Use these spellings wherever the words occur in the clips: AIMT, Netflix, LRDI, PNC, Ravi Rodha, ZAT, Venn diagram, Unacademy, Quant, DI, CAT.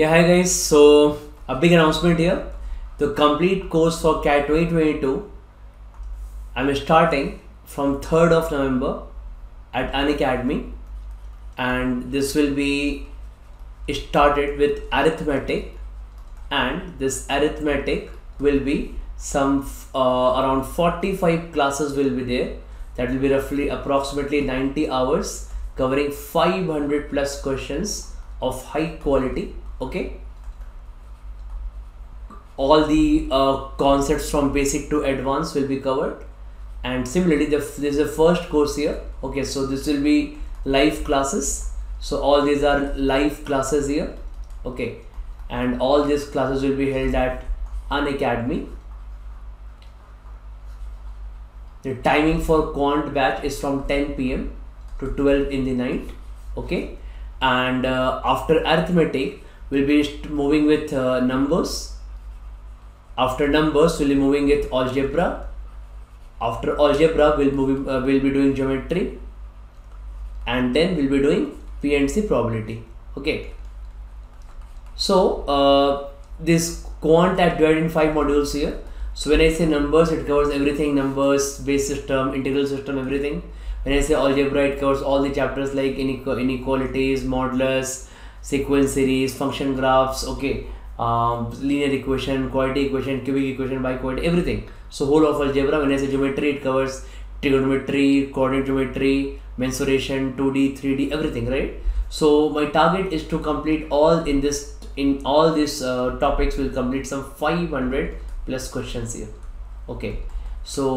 Yeah, hi guys, so a big announcement here. The complete course for CAT 2022 I'm starting from 3rd of November at Unacademy, and this will be started with arithmetic, and this arithmetic will be some around 45 classes will be there. That will be roughly approximately 90 hours covering 500 plus questions of high quality. Okay, all the concepts from basic to advanced will be covered, and similarly this is the first course here. Okay, so this will be live classes, so all these are live classes here. Okay, and all these classes will be held at Unacademy. The timing for quant batch is from 10 PM to 12 in the night. Okay, and after arithmetic we'll be moving with numbers. After numbers we'll be moving with algebra. After algebra we'll be doing geometry, and then we'll be doing PNC probability. Okay, so this quant at divided in 5 modules here. So when I say numbers, it covers everything: numbers, base system, integral system, everything. When I say algebra, it covers all the chapters like inequalities, modulus, sequence series, function graphs, okay, linear equation, quadratic equation, cubic equation, biquadratic, everything. So whole of algebra. When I say geometry, it covers trigonometry, coordinate geometry, mensuration, 2D, 3D, everything, right? So my target is to complete all in this, in all these topics will complete some 500 plus questions here. Okay, so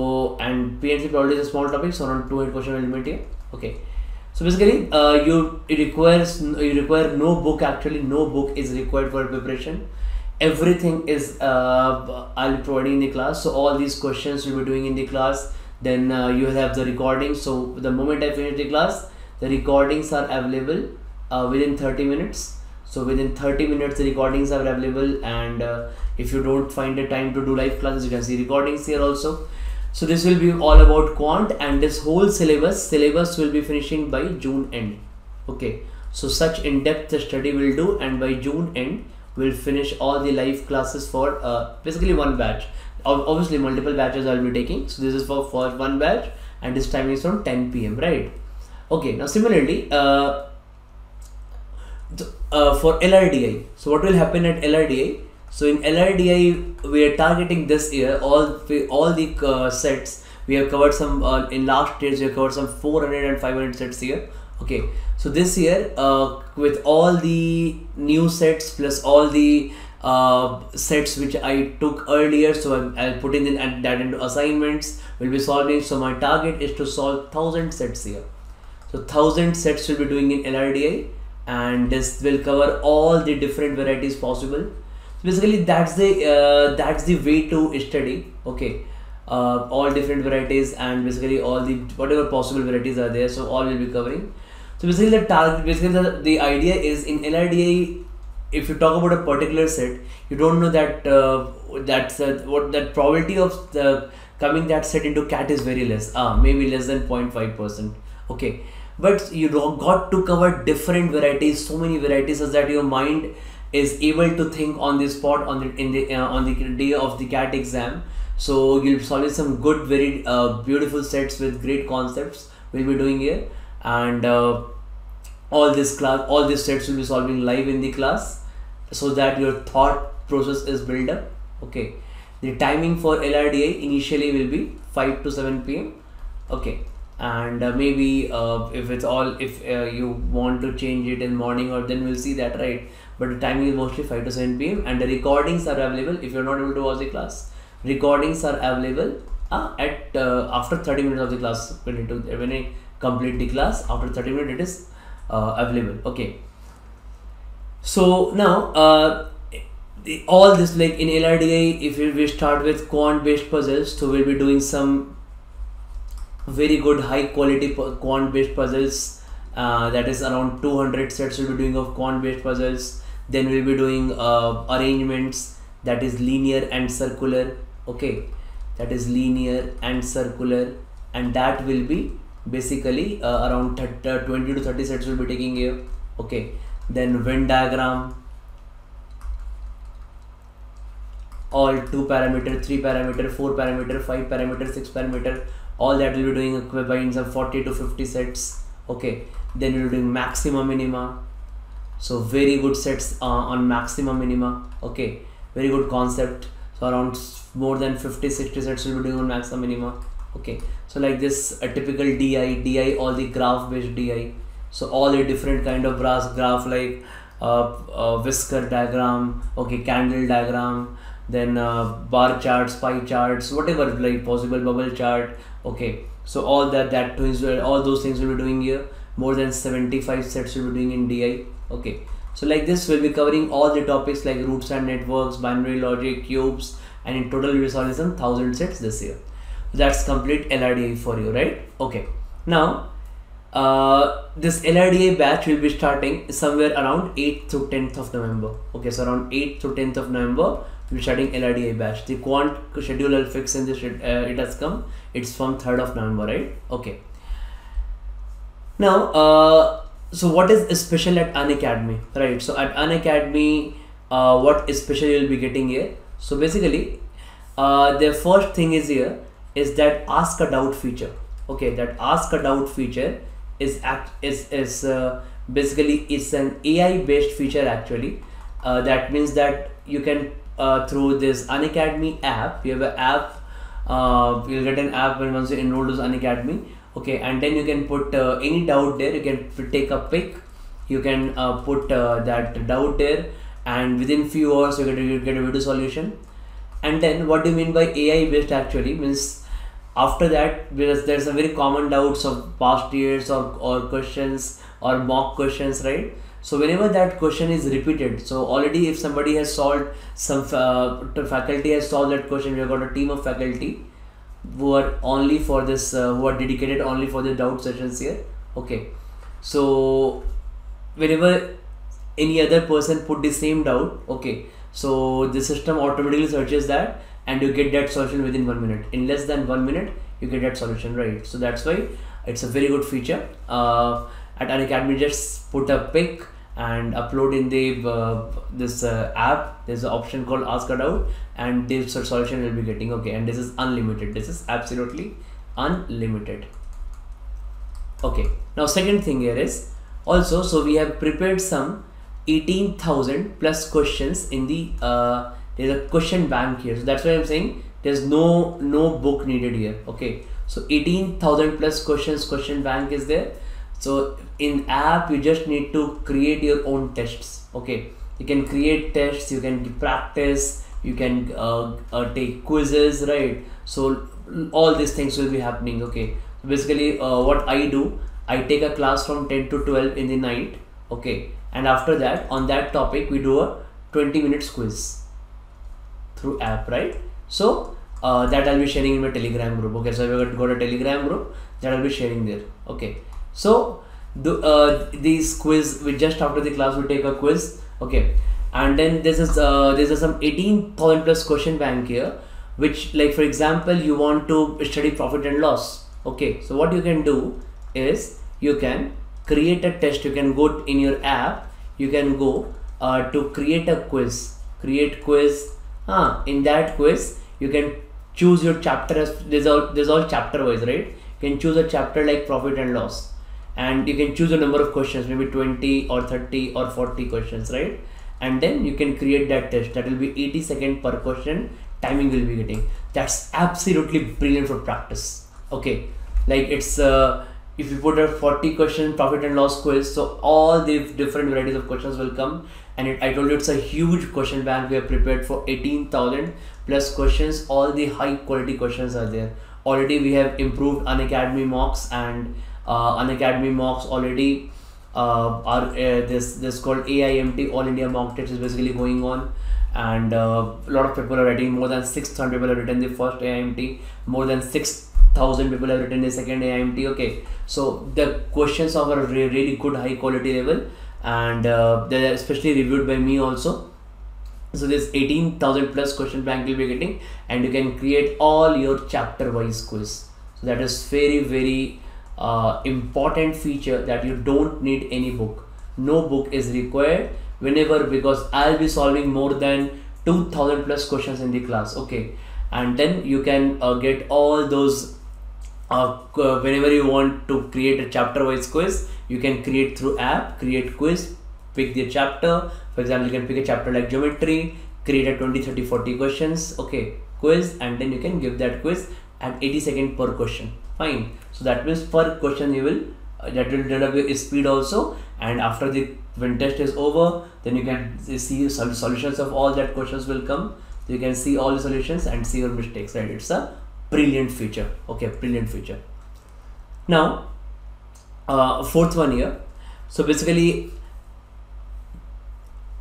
and PNC probably is a small topic, so around 200 question element here. Okay, so basically you require no book. Actually no book is required for preparation. Everything is I'll be providing in the class. So all these questions we'll be doing in the class. Then you have the recording. So the moment I finish the class, the recordings are available within 30 minutes. So within 30 minutes the recordings are available, and if you don't find the time to do live classes, you can see recordings here also. So this will be all about quant, and this whole syllabus will be finishing by June end. Okay, so such in-depth study we'll do, and by June end we'll finish all the live classes for basically one batch. Obviously multiple batches I'll be taking, so this is for one batch, and this time is from 10 PM, right? Okay, now similarly for LRDI, so what will happen at LRDI? So in LRDI we are targeting this year all the sets. We have covered some in last years we have covered some 400 and 500 sets here. Okay, so this year with all the new sets plus all the sets which I took earlier, so I'll put in that into assignments will be solving. So my target is to solve 1000 sets here. So 1000 sets will be doing in LRDI, and this will cover all the different varieties possible. So basically that's the way to study. Okay, all different varieties, and basically all the whatever possible varieties are there, so all will be covering. So basically the target, basically the idea is in LRDI, if you talk about a particular set, you don't know that what that probability of the coming that set into CAT is very less, maybe less than 0.5%. Okay, but you got to cover different varieties, so many varieties, so that your mind is able to think on the spot on the day of the CAT exam. So you'll be solving some good, very beautiful sets with great concepts we'll be doing here, and all these sets will be solving live in the class, so that your thought process is built up. Okay, the timing for LRDI initially will be 5 to 7 PM. Okay, and maybe if you want to change it in morning, or then we'll see that, right? But the timing is mostly 5 to 7 PM, and the recordings are available. If you're not able to watch the class, recordings are available at after 30 minutes of the class. When I complete the class, after 30 minutes it is available. Okay, so now all this, like in LRDI, if we start with quant based puzzles, so we'll be doing some very good high quality quant based puzzles, that is around 200 sets we'll be doing of quant based puzzles. Then we'll be doing arrangements, that is linear and circular. Okay, that is linear and circular, and that will be basically around 20 to 30 sets we'll be taking here. Okay, then Venn diagram, all 2 parameter, 3 parameter, 4 parameter, 5 parameter, 6 parameter, all that we'll be doing equivalents of 40 to 50 sets. Okay, then we'll be doing maxima minima. So very good sets on maxima minima. Okay, very good concept. So around more than 50-60 sets we'll be doing on maxima minima. Okay, so like this a typical DI, all the graph based DI. So all the different kind of graph like whisker diagram, okay, candle diagram, then bar charts, pie charts, whatever like possible, bubble chart. Okay, so all that all those things we'll be doing here. More than 75 sets we'll be doing in DI. Okay, so like this we'll be covering all the topics like roots and networks, binary logic, cubes, and in total we'll solve some 1000 sets this year. That's complete LRDI for you, right? Okay, now this LRDI batch will be starting somewhere around 8th to 10th of November. Okay, so around 8th to 10th of November we'll be starting LRDI batch. The quant schedule I'll fix in this, it has come. It's from 3rd of November, right? Okay. Now, so what is special at Unacademy, right? So at Unacademy, what special you'll be getting here? So basically, the first thing is here is that ask a doubt feature. Okay, that ask a doubt feature is basically it's an AI based feature actually. That means that you can through this Unacademy app, you have an app, you'll get an app when once you enroll to Unacademy. Okay, and then you can put any doubt there. You can take a pic, you can put that doubt there, and within few hours you get a video solution. And then what do you mean by AI based actually means after that, because there's a very common doubts of past years or questions or mock questions, right? So whenever that question is repeated, so already if somebody has solved, some faculty has solved that question, we've got a team of faculty who are only for this who are dedicated only for the doubt sessions here. Okay, so whenever any other person put the same doubt, okay, so the system automatically searches that and you get that solution within 1 minute. In less than 1 minute you get that solution, right? So that's why it's a very good feature. At Unacademy, just put a pic and upload in the this app. There's an option called ask a doubt and this solution will be getting. Okay, and this is unlimited. This is absolutely unlimited. Okay, now second thing here is also, so we have prepared some 18,000 plus questions in the there's a question bank here. So that's why I'm saying there's no book needed here. Okay, so 18,000 plus questions question bank is there. So in app you just need to create your own tests. Okay, you can create tests, you can practice, you can take quizzes, right? So all these things will be happening. Okay, so basically what I do, I take a class from 10 to 12 in the night. Okay, and after that on that topic we do a 20-minute quiz through app, right? So that I'll be sharing in my Telegram group. Okay, so I've got a Telegram group that I'll be sharing there. Okay, so these quiz, we just after the class we take a quiz. Okay, and then this is some 18,000 plus question bank here, which like for example you want to study profit and loss. Okay, so what you can do is you can create a test. You can go in your app, you can go to create a quiz, create quiz. In that quiz you can choose your chapter. As this all chapter wise, right? You can choose a chapter like profit and loss, and you can choose a number of questions, maybe 20 or 30 or 40 questions, right? And then you can create that test. That will be 80 seconds per question. Timing will be getting. That's absolutely brilliant for practice. Okay, like it's if you put a 40 question profit and loss quiz, so all the different varieties of questions will come. And I told you it's a huge question bank. We are prepared for 18,000 plus questions. All the high quality questions are there. Already we have improved Unacademy mocks, and Unacademy mocks already are this called AIMT, All India Mock Test, is basically going on, and a lot of people are writing. More than 600 people have written the first AIMT, more than 6,000 people have written the second AIMT. Okay, so the questions are a really good high quality level, and they're especially reviewed by me also. So this 18,000 plus question bank will be getting, and you can create all your chapter wise quiz. So that is very, very important feature, that you don't need any book. No book is required whenever, because I'll be solving more than 2000 plus questions in the class, okay, and then you can get all those whenever you want to create a chapter wise quiz, you can create through app, create quiz, pick the chapter. For example, you can pick a chapter like geometry, create a 20, 30, 40 questions, okay, quiz, and then you can give that quiz at 80 seconds per question. Fine, so that means per question you will that will develop your speed also, and after the when test is over, then you can see some solutions of all that questions will come. So you can see all the solutions and see your mistakes, right? It's a brilliant feature, okay, brilliant feature. Now fourth one here. So basically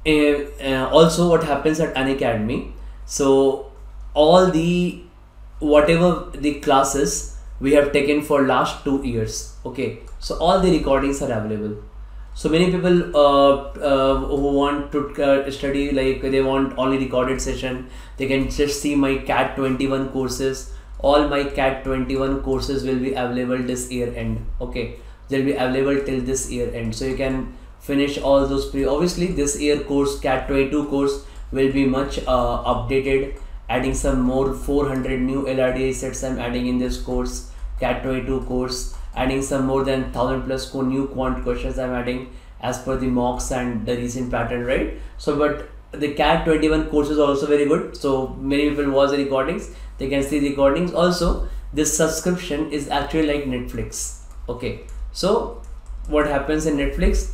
also what happens at Unacademy, so all the whatever the classes we have taken for last 2 years, okay, so all the recordings are available. So many people who want to study, like they want only recorded session, they can just see my CAT 21 courses. All my CAT 21 courses will be available this year end, okay, they'll be available till this year end. So you can finish all those obviously this year course, CAT 22 course will be much updated, adding some more 400 new LRDI sets I'm adding in this course, CAT 22 course, adding some more than 1000 plus new quant questions I'm adding as per the mocks and the recent pattern, right? So but the CAT 21 course is also very good, so many people watch the recordings, they can see the recordings also. This subscription is actually like Netflix, okay, so what happens in Netflix,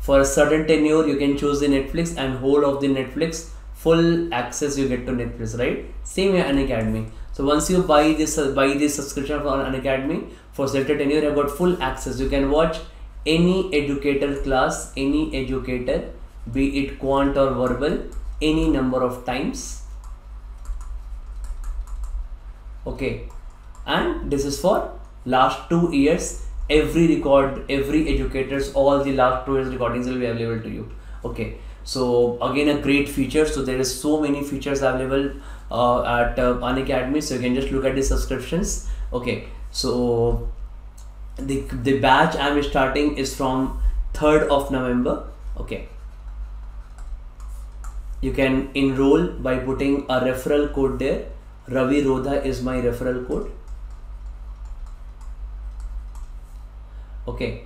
for a certain tenure you can choose the Netflix and whole of the Netflix, full access you get to Netflix, right? Same with Unacademy. So once you buy this subscription for Unacademy for selected tenure, you have got full access. You can watch any educator class, any educator, be it quant or verbal, any number of times, okay, and this is for last 2 years. Every educators, all the last 2 years recordings will be available to you, okay. So again a great feature. So there is so many features available at Unacademy, so you can just look at the subscriptions, okay. So the batch I'm starting is from 3rd of November, okay. You can enroll by putting a referral code there. Ravi Rodha is my referral code, okay.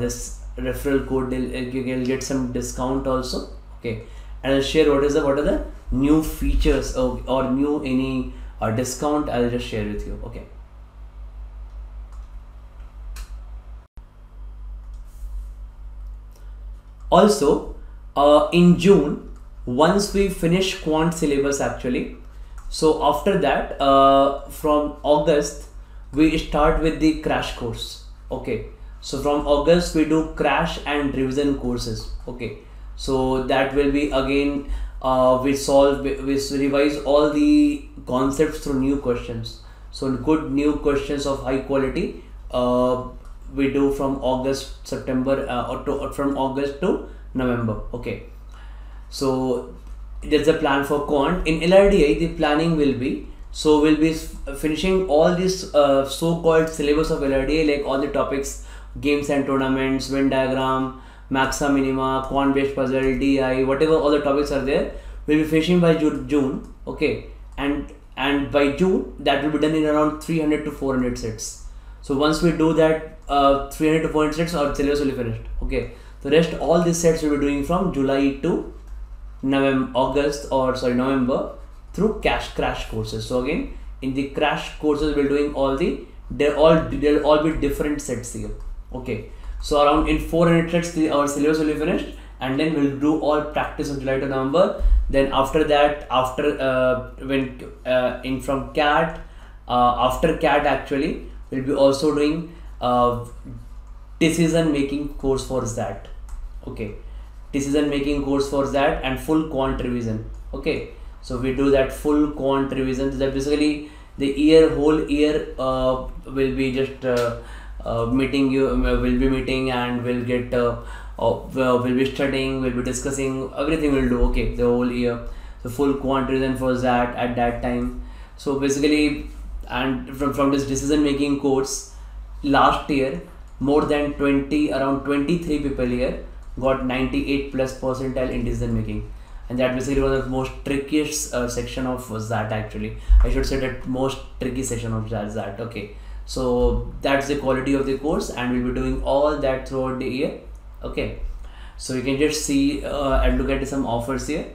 This referral code, you can get some discount also, okay. And I'll share what are the new features or new any discount I'll just share with you, okay. Also in June, once we finish quant syllabus actually, so after that from August we start with the crash course, okay. So from August we do crash and revision courses, okay. So that will be again we revise all the concepts through new questions. So good new questions of high quality we do from August, September from August to November, okay. So there's a plan for quant. In LRDI the planning will be, so we'll be finishing all these so-called syllabus of LRDI, like all the topics, games and tournaments, Venn diagram, maxa minima, quant based puzzle, DI, whatever all the topics are there, we'll be finishing by June, okay. And by June that will be done in around 300 to 400 sets. So once we do that 300 to 400 sets, our syllabus will be finished, okay. The rest all these sets we'll be doing from July to November through crash courses. So again in the crash courses we're doing all the they'll all be different sets here, okay. So around in 400 sets our syllabus will be finished, and then we'll do all practice of July to November. Then after that, after CAT actually we'll be also doing decision making course for ZAT, okay. Decision making course for ZAT and full quant revision, okay. So we do that full quant revision. That basically the whole year will be just meeting and we'll get we'll be studying, we'll be discussing, everything we'll do, okay, the whole year. So full quant revision for ZAT at that time. So basically, and from this decision making course, last year more than 20 around 23 people here got 98+ percentile in decision making. and that basically was the most trickiest section of ZAT. Actually, I should say that most tricky section of ZAT. Okay, so that's the quality of the course, and we'll be doing all that throughout the year. Okay, so you can just see and look at some offers here.